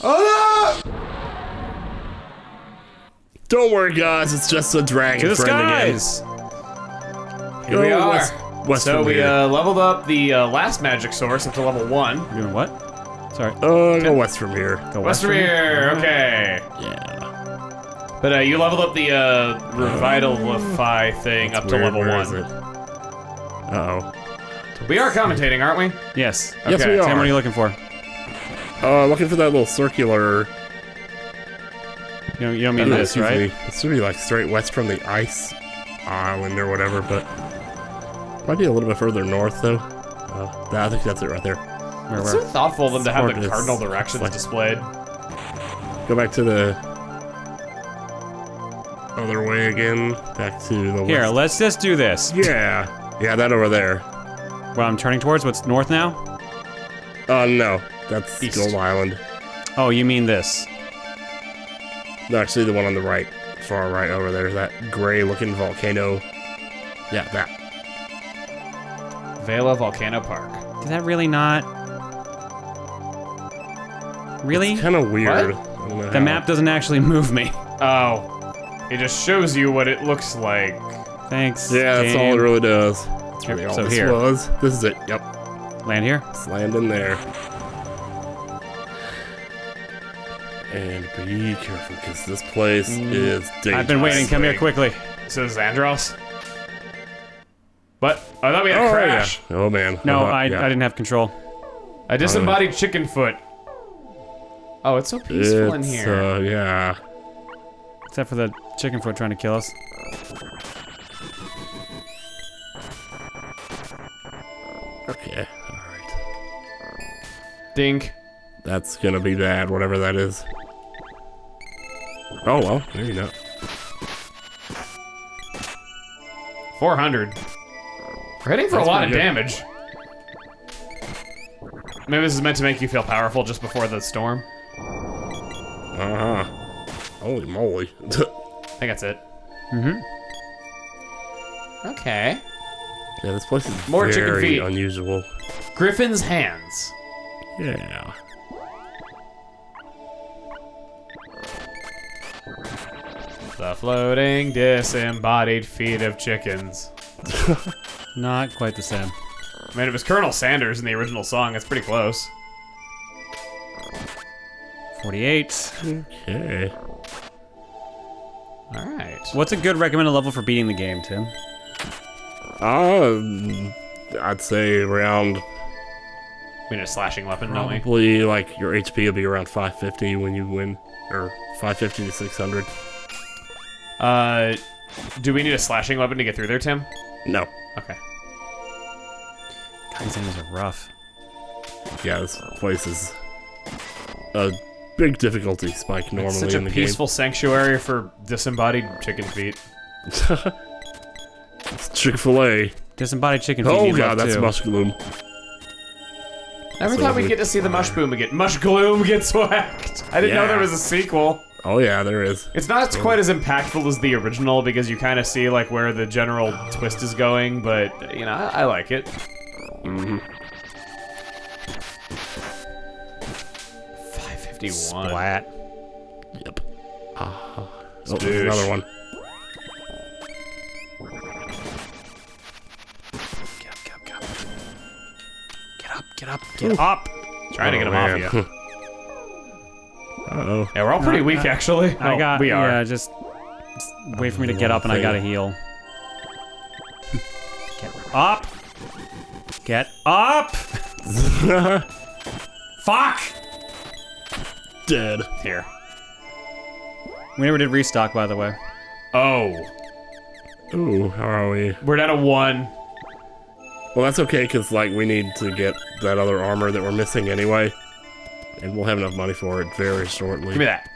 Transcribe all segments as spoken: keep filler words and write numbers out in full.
Oh no! Don't worry, guys. It's just a dragon. To the skies. Here we are. What's so we uh, leveled up the uh, last magic source up to level one. You're doing what? Sorry. Oh, uh, go west from here. Go west, west from here. From okay. Yeah. But uh, you leveled up the uh, revitalify uh, thing up to weird. level Where one. Is it? Uh oh. We are commentating, aren't we? Yes. Okay. Yes, we are. Sam, what are you looking for? Uh, looking for that little circular. You don't, you don't mean this, right? It should be like straight west from the ice island or whatever, but might be a little bit further north though. Uh, I think that's it right there. Where, it's where? So thoughtful of them to have the cardinal directions like, displayed. Go back to the other way again. Back to the here. West. Let's just do this. Yeah, yeah, that over there. Well, I'm turning towards what's north now. Oh uh, no, that's East. Gold Island. Oh, you mean this? No, actually the one on the right, far right over there, that gray-looking volcano. Yeah, that. Vela Volcano Park. Did that really not? Really? It's kind of weird. What? The map doesn't actually move me. Oh. It just shows you what it looks like. Thanks, yeah, that's game. all it really does. That's really all so this here. was. This is it, yep. Land here? Let's land in there. And be careful, because this place mm. is dangerous. I've been waiting. Come here quickly. So this is Andros. What? I thought we had oh, a crash. Yeah. Oh man. No, uh -huh. I yeah. I didn't have control. A disembodied uh, chicken foot. Oh, it's so peaceful it's, in here. Uh, yeah. Except for the chicken foot trying to kill us. Okay. All right. Dink. That's gonna be bad, whatever that is. Oh well, there you go. four hundred. We're hitting for That's a lot of good. damage. Maybe this is meant to make you feel powerful just before the storm. Uh huh. Holy moly. I think that's it. Mm hmm. Okay. Yeah, this place is More very chicken feet. unusual. Griffin's hands. Yeah. The floating disembodied feet of chickens. Not quite the same. I mean, it was Colonel Sanders in the original song. It's pretty close. forty-eight. Okay. All right. What's a good recommended level for beating the game, Tim? Um, I'd say around. We need a slashing weapon, don't we? Probably like your H P will be around five fifty when you win, or five fifty to six hundred. Uh, do we need a slashing weapon to get through there, Tim? No. Okay. God, these enemies are rough. Yeah, this place is a big difficulty spike normally in the game. Such a peaceful sanctuary for disembodied chicken feet. It's Chick-fil-A. Disembodied chicken feet. Oh god, that's mush gloom. Every so time we get to see the Mush Boom again, Mush Gloom gets whacked. I didn't yeah. know there was a sequel. Oh yeah, there is. It's not yeah. quite as impactful as the original because you kind of see like where the general twist is going, but you know, I, I like it. Mm-hmm. five fifty-one. Splat. Yep. Oh, oh there's another one. Get up, get Ooh. up! Trying oh, to get him man. off you. Uh-oh. Yeah, we're all pretty no, weak, I, actually. I oh, got, we are. Yeah, just, just wait for me to get up and I gotta heal. Get up! Get up! Fuck! Dead. Here. We never did restock, by the way. Oh. Ooh, how are we? We're down to one. Well, that's okay, because, like, we need to get that other armor that we're missing anyway. And we'll have enough money for it very shortly. Give me that.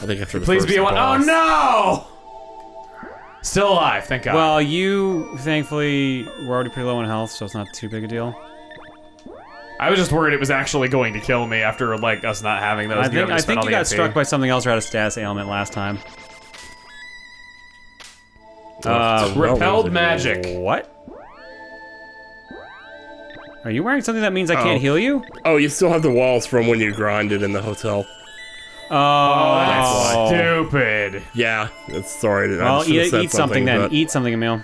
I think after the Please first be a one- boss. Oh, no! Still alive, thank God. Well, you, thankfully, were already pretty low in health, so it's not too big a deal. I was just worried it was actually going to kill me after, like, us not having those. I think, I think you got M P. Struck by something else or had a status ailment last time. Uh, repelled magic. What? Are you wearing something that means I oh. can't heal you? Oh, you still have the walls from when you grinded in the hotel. Oh, oh that's stupid. Yeah, that's sorry. Well, I eat, eat something, something then. But... Eat something, Emil.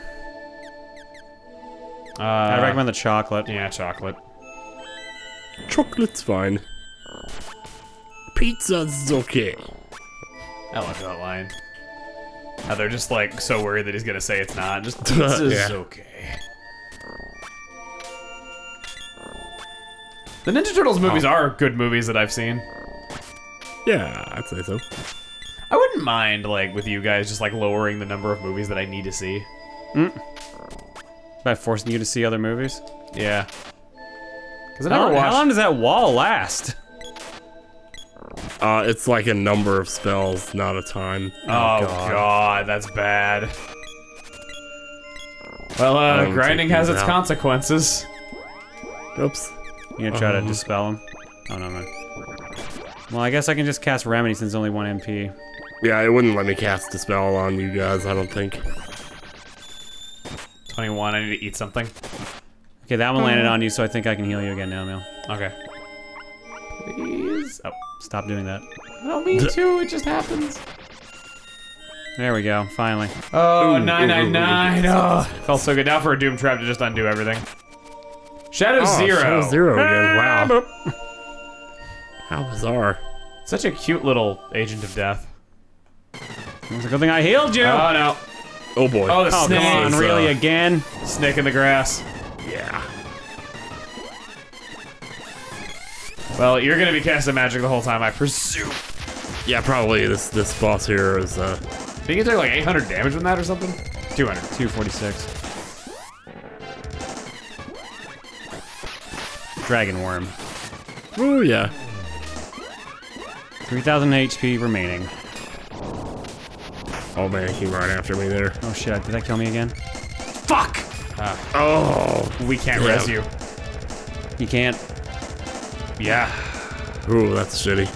Uh, I recommend the chocolate. Yeah, chocolate. Chocolate's fine. Pizza's okay. I love that line. How they're just like so worried that he's gonna say it's not. Just pizza's yeah. okay. The Ninja Turtles movies oh. are good movies that I've seen. Yeah, I'd say so. I wouldn't mind, like, with you guys just, like, lowering the number of movies that I need to see. Mm. By forcing you to see other movies? Yeah. Cause I never watched... How long does that wall last? Uh, it's like a number of spells, not a time. Oh, oh God. God, that's bad. Well, uh, grinding has its out. consequences. Oops. You gonna try um. to dispel him? Oh, no, man. Well, I guess I can just cast Remedy since only one M P. Yeah, it wouldn't let me cast Dispel on you guys, I don't think. twenty-one, I need to eat something. Okay, that one landed on you, so I think I can heal you again now, Mil. Okay. Please? Oh, stop doing that. I don't mean to, it just happens. There we go, finally. Oh, nine nine nine! Oh, felt so good. Now for a Doom Trap to just undo everything. Shadow oh, Zero! Shadow Zero again, wow. How bizarre. Such a cute little agent of death. It's a good thing I healed you! Oh no. Oh boy. Oh, the oh, snake. Come on, really, uh, again? Snake in the grass. Yeah. Well, you're gonna be casting magic the whole time, I presume. Yeah, probably. This this boss here is, uh... I think you took like eight hundred damage from that or something? two hundred. two forty-six. Dragon worm. Ooh, yeah. three thousand H P remaining. Oh man, he ran after me there. Oh shit, did that kill me again? Fuck! Uh, oh! We can't res you. You can't. Yeah. Ooh, that's shitty.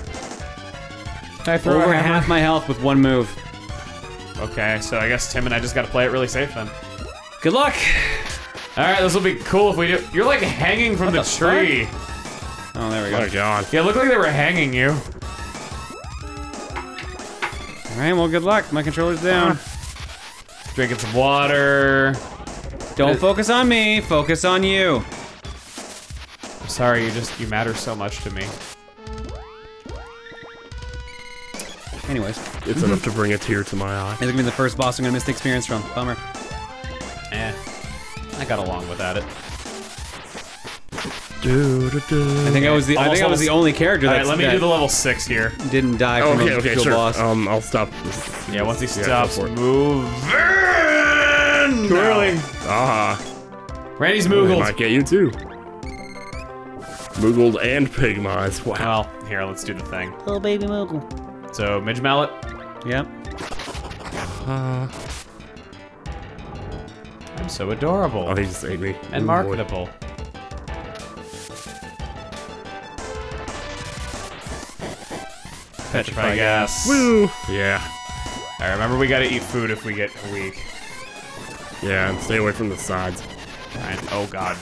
I threw over half my health with one move. Okay, so I guess Tim and I just gotta play it really safe then. Good luck! Alright, this will be cool if we do. You're like hanging from the, the tree. Fuck? Oh, there we go. Oh god. Yeah, it looked like they were hanging you. Alright, well, good luck. My controller's down. Drinking some water. Don't focus on me, focus on you. I'm sorry, you just, you matter so much to me. Anyways. It's enough to bring a tear to my eye. It's gonna be the first boss I'm gonna miss the experience from. Bummer. Eh. I got along without it. Do, do, do. I think I was the I think I was the only character that. All right, let me do the level six here. Didn't die from okay, a okay, sure. boss. Um, I'll stop. This. Yeah, once he stops yeah, moving. Twirling. Ah. Uh-huh. Randy's Moogled. Might get you too. Moogled and Pigmized. Wow. Well, here, let's do the thing. Little baby Moogle. So Midge Mallet. Yep. Uh, I'm so adorable. Oh, he just ate me. And Ooh, marketable. Boy. Petrified gas. Woo! Yeah. I remember we gotta eat food if we get weak. Yeah, and stay away from the sides. Right. Oh god.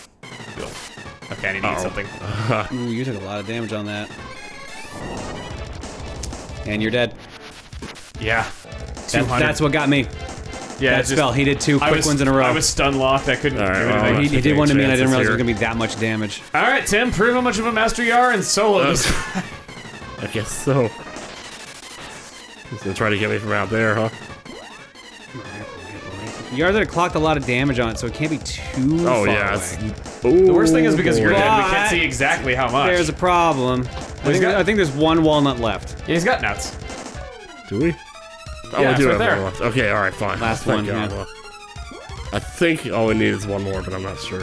Okay, I need to uh-oh. eat something. Ooh, you took a lot of damage on that. And you're dead. Yeah. That, that's what got me. Yeah, that spell. Just, he did two quick was, ones in a row. I was stun locked. I couldn't right, do anything. Well, he, he did one to me, and I didn't realize it was gonna be that much damage. All right, Tim, prove how much of a master you are in solos. I guess so. He's gonna try to get me from out there, huh? You already clocked a lot of damage on it, so it can't be too Oh, far yeah. Away. Ooh, the worst thing is because you're dead, we can't see exactly how much. There's a problem. I think, got, I think there's one walnut left. Yeah, he's got nuts. Do we? Oh, yeah, we do have right one left. Okay, alright, fine. Last Thank one, God. yeah. I think all we need is one more, but I'm not sure.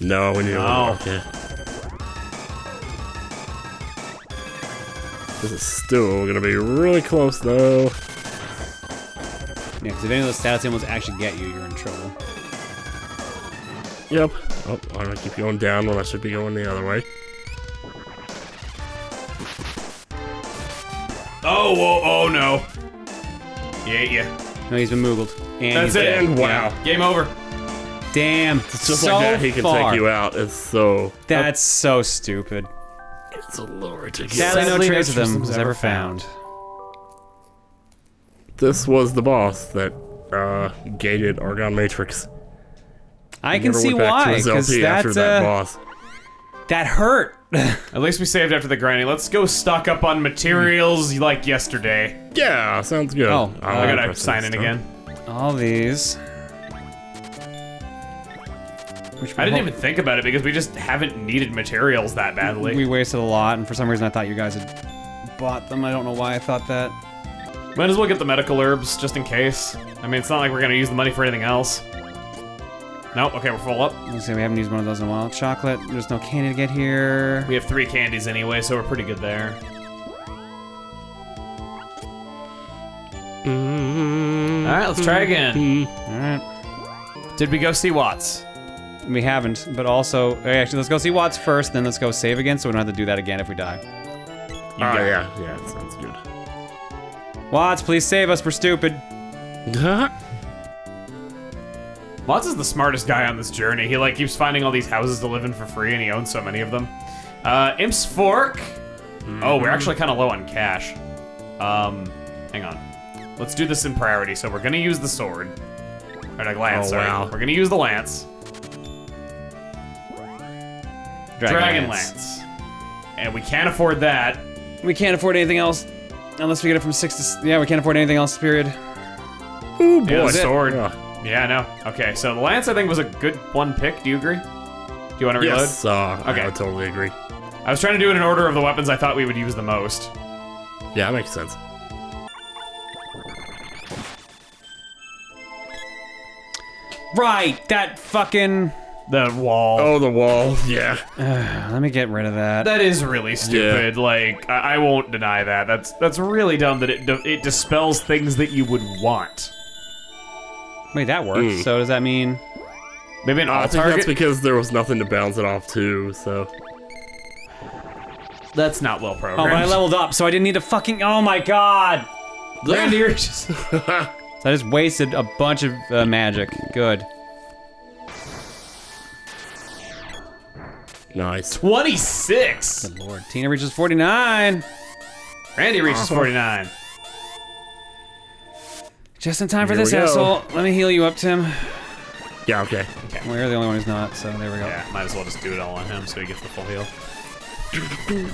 No, we need oh. one more. Okay. This is still gonna be really close, though. Yeah, because if any of those stats animals actually get you, you're in trouble. Yep. Oh, I'm gonna keep going down when I should be going the other way. Oh, oh, oh no. Yeah, yeah. No, he's been moogled. And that's it. And wow. Yeah. Game over. Damn. It's just so like that he can far. take you out. It's so. That's so stupid. It's a little ridiculous. Sadly, no trace of them was ever found. found. This was the boss that uh, gated Argon Matrix. I can see why, because that's uh, that boss. That hurt. At least we saved after the grinding. Let's go stock up on materials mm. like yesterday. Yeah, sounds good. Oh, oh I gotta sign in again. All these. Which I didn't even think about it because we just haven't needed materials that badly. We wasted a lot, and for some reason I thought you guys had bought them. I don't know why I thought that. Might as well get the medical herbs, just in case. I mean, it's not like we're gonna use the money for anything else. Nope, okay, we're full up. Let's see, we haven't used one of those in a while. Chocolate, there's no candy to get here. We have three candies anyway, so we're pretty good there. Mm-hmm. Alright, let's try again. Mm-hmm. Alright. Did we go see Watts? We haven't, but also, actually, let's go see Watts first, then let's go save again, so we don't have to do that again if we die. Oh, yeah, yeah, that sounds good. Watts, please save us, we're stupid. Watts is the smartest guy on this journey. He, like, keeps finding all these houses to live in for free, and he owns so many of them. Uh, Imp's Fork. Mm-hmm. Oh, we're actually kind of low on cash. Um, hang on. Let's do this in priority, so we're gonna use the sword. Or, like, lance, oh, sorry. Wow. We're gonna use the lance. Dragon, Dragon Lance. Lance. And we can't afford that. We can't afford anything else. Unless we get it from six to... Yeah, we can't afford anything else, period. Ooh, boy. Yeah, sword. Yeah. yeah, no. Okay, so the Lance, I think, was a good one pick. Do you agree? Do you want to reload? Yes, uh, okay. I would totally agree. I was trying to do it in order of the weapons I thought we would use the most. Yeah, that makes sense. Right, that fucking... The wall. Oh, the wall, yeah. Uh, let me get rid of that. That is really stupid, yeah. like, I, I won't deny that. That's that's really dumb that it it dispels things that you would want. Wait, that worked, mm. so does that mean... Maybe an all-target? I think that's because there was nothing to bounce it off to, so... That's not well programmed. Oh, but I leveled up, so I didn't need to fucking- oh my god! Randy, you're just- So I just wasted a bunch of uh, magic, good. Nice. twenty-six! Good lord. Tina reaches forty-nine! Randy reaches oh. forty-nine. Just in time Here for this asshole. Let me heal you up, Tim. Yeah, okay. okay. We're the only one who's not, so there we go. Yeah, might as well just do it all on him so he gets the full heal.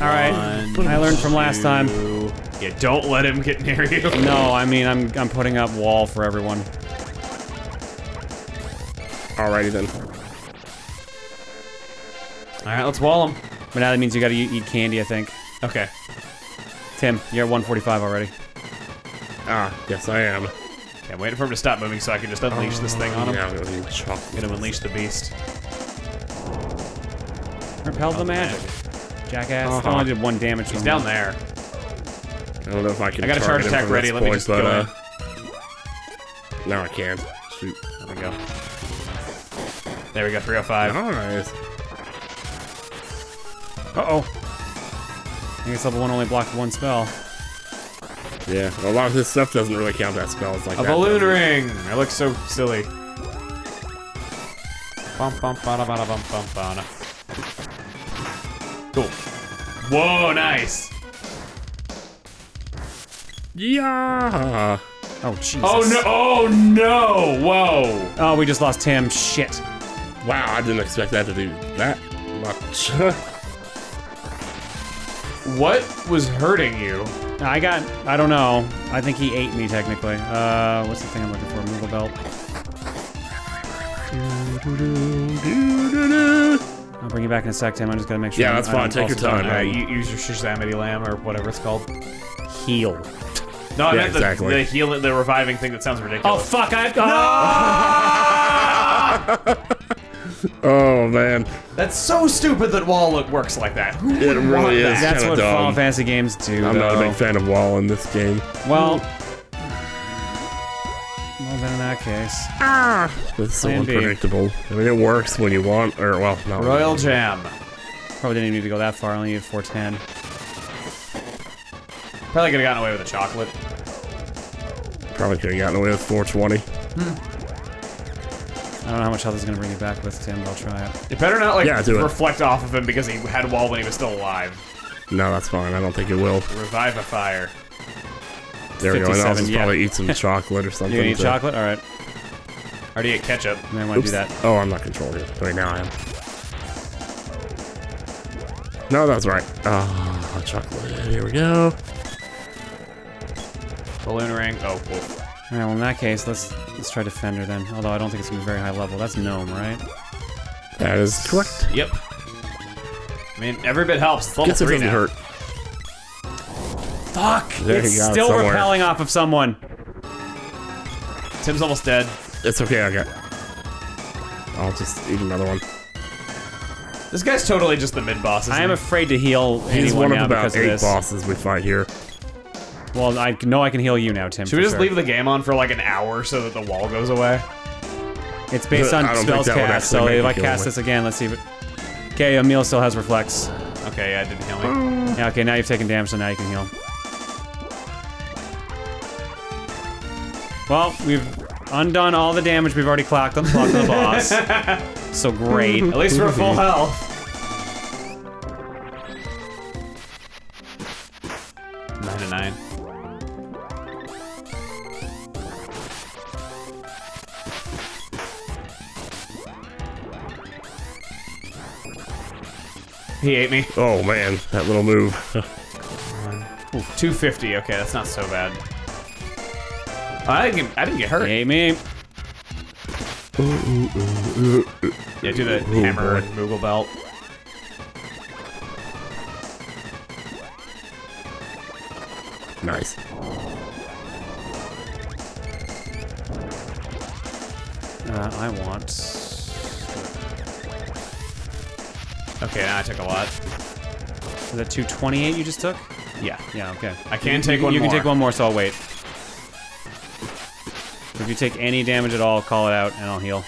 Alright, I learned from last time. Yeah, don't let him get near you. No, I mean, I'm, I'm putting up wall for everyone. Alrighty then. Alright, let's wall him. But now that means you gotta eat candy, I think. Okay. Tim, you're at one forty-five already. Ah, yes I am. Okay, I'm waiting for him to stop moving so I can just unleash um, this thing on him. Yeah, I'm gonna unleash him. Get him unleash the beast. Repel oh, the magic. magic. Jackass. Uh-huh. I only did one damage He's from down him. there. I don't know if I can I got a charge attack ready, let point, me just but, go uh, in. Now I can. Shoot. There we go. There we go, three oh five. Nice. Uh-oh. I guess level one only blocked one spell. Yeah, a lot of this stuff doesn't really count that spells like a that. A balloon ring! It looks so silly. Bum bum bada bada bum bum bada. Cool. Whoa, nice! Yeah! Oh, Jesus. Oh no! Oh no! Whoa! Oh, we just lost Tim. Shit. Wow, I didn't expect that to do that much. What was hurting you? I got, I don't know. I think he ate me, technically. Uh, what's the thing I'm looking for? Removal belt. I'll bring you back in a sec, Tim. I'm just gonna make sure. Yeah, that's I fine. Take your time. Uh, you, use your Shazamity Lamb or whatever it's called. Heal. No, I yeah, meant the, exactly. the heal, the reviving thing that sounds ridiculous. Oh, fuck, I've got. No! Oh man, that's so stupid that wall look works like that. Who it really is. That? That's what dumb. Final Fantasy games do. I'm though. not a big fan of wall in this game. Well, well then in that case, ah, it's so unpredictable. I mean, it works when you want, or well, not Royal really. Jam. Probably didn't even need to go that far. I only need four ten. Probably could have gotten away with a chocolate. Probably could have gotten away with four twenty. Hmm. I don't know how much health he's gonna bring you back with, Tim, but I'll try it. It better not, like, yeah, reflect it. off of him because he had wall when he was still alive. No, that's fine. I don't think it will. Revive a fire. There we go. And I'll just yeah. probably eat some chocolate or something. You gonna eat so. chocolate? All right. I already ate ketchup. I might Oops. do that. Oh, I'm not controlling it. Right now I am. No, that's right. Oh, chocolate. Here we go. Balloon ring. Oh, cool. All right. Well, in that case, let's let's try defender then. Although I don't think it's gonna be very high level. That's gnome, right? That is correct. Yep. I mean, every bit helps. It's level three now. Hurt. Fuck! There it's still somewhere. repelling off of someone. Tim's almost dead. It's okay, I got it. I'll just eat another one. This guy's totally just the mid-boss, isn't I am he? afraid to heal He's anyone one of about eight of bosses we fight here. Well, I know I can heal you now, Tim. Should we just sure. leave the game on for like an hour so that the wall goes away? It's based on spells cast, so if I cast this again, let's see if it... Okay, Emil still has reflex. Okay, yeah, I didn't heal me. Yeah, okay, now you've taken damage, so now you can heal. Well, we've undone all the damage we've already clocked on the clock of the boss. So great. At least we're full health. Nine to nine. He ate me. Oh man, that little move. Ooh, two fifty, okay, that's not so bad. I didn't get, I didn't get hurt. Hey, me. Yeah, do the hammer and Moogle belt. Nice. Uh, I want... Okay, now I took a lot. Is that two twenty-eight you just took? Yeah. Yeah, okay. I can take one more. You can take one more, so I'll wait. If you take any damage at all, call it out, and I'll heal.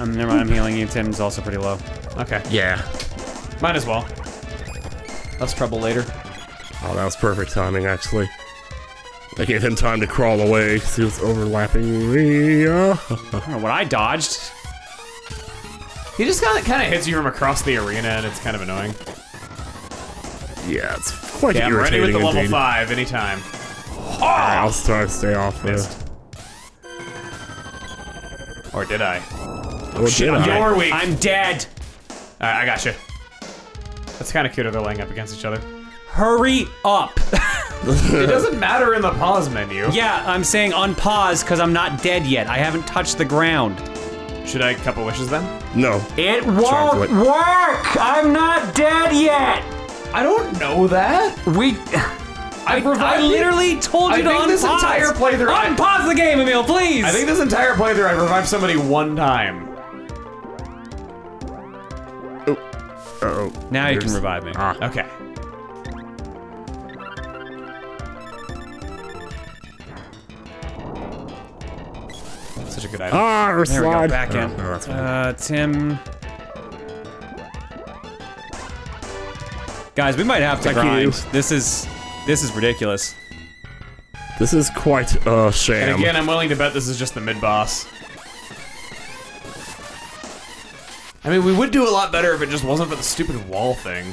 Um, never mind, I'm healing you. Tim's also pretty low. Okay. Yeah. Might as well. That's trouble later. Oh, that was perfect timing, actually. I gave him time to crawl away, because he was overlapping me. I don't know what I dodged. He just kind of hits you from across the arena, and it's kind of annoying. Yeah, it's quite yeah, irritating. I'm ready with the level five anytime. Oh! Right, I'll try to stay off this. Or did I? Or did I? You're weak. I'm dead. All right, I got you. That's kind of cute. They're laying up against each other. Hurry up! It doesn't matter in the pause menu. Yeah, I'm saying unpause because I'm not dead yet. I haven't touched the ground. Should I cup of wishes then? No. It won't work. I'm not dead yet. I don't know that. We. I, I, I literally told you I to unpause. This entire playthrough. Unpause the game, Emil, please. I think this entire playthrough I revived somebody one time. Oh. Uh oh. Now There's, you can revive me. Ah. Okay. That's such a good idea. Ah, there slide. we go. Back in. Oh, no, that's fine. Uh, Tim. Guys, we might have to Thank grind. You. This is, this is ridiculous. This is quite a sham. And again, I'm willing to bet this is just the mid-boss. I mean, we would do a lot better if it just wasn't for the stupid wall thing.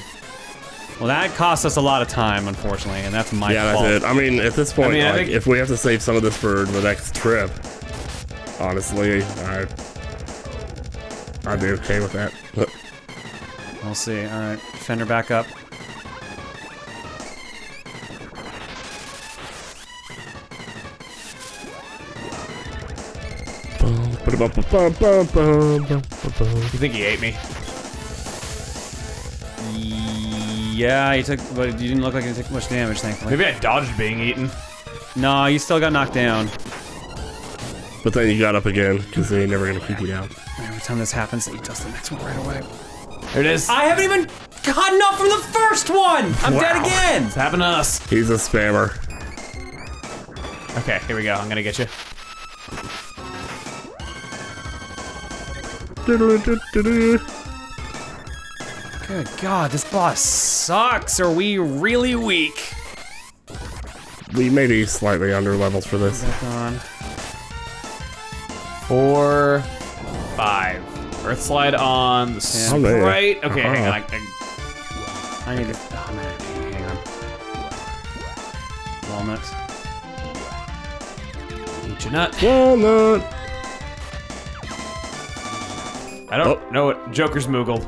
Well, that cost us a lot of time, unfortunately, and that's my yeah, fault. Yeah, that's it. I mean, at this point, I mean, like, I think if we have to save some of this for the next trip, honestly, I, I'd be okay with that. We'll see. All right, fender back up. You think he ate me? Yeah, he took, but you didn't look like you took much damage, thankfully. Maybe I dodged being eaten. No, you still got knocked down. But then you got up again, because they ain't never gonna keep you down. Every time this happens, he does the next one right away. There it is. I haven't even gotten up from the first one! I'm wow. dead again! It's happened to us. He's a spammer. Okay, here we go. I'm gonna get you. Good God, this boss sucks. Are we really weak? We may be slightly under levels for this. Back on. Four, five. Earth slide on the sprite. Okay, uh-huh. hang on. I, I, I need to. Oh man, hang on. Walnut. Eat your nut. Walnut. I don't oh. know what Joker's Moogle.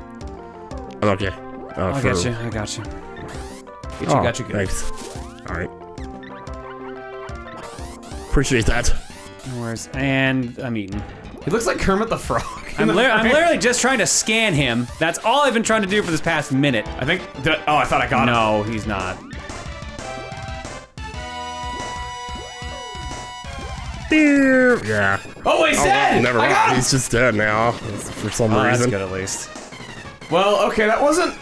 I'm okay. Uh, I got you. I got you. Get you. Oh, got you. Good. Thanks. All right. Appreciate that. Where's and I'm eating. He looks like Kermit the Frog. I'm, the li I'm literally just trying to scan him. That's all I've been trying to do for this past minute. I think, did I, oh, I thought I got no, him. No, he's not. Yeah. Oh, he's oh, dead! Never I got him. He's just dead now, for some oh, reason. That's good at least. Well, okay, that wasn't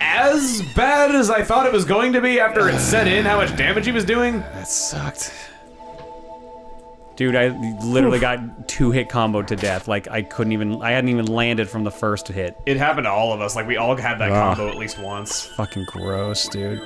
as bad as I thought it was going to be after it set in, how much damage he was doing. That sucked. Dude, I literally Oof. got two hit comboed to death. Like, I couldn't even, I hadn't even landed from the first hit. It happened to all of us. Like, we all had that uh, combo at least once. Fucking gross, dude.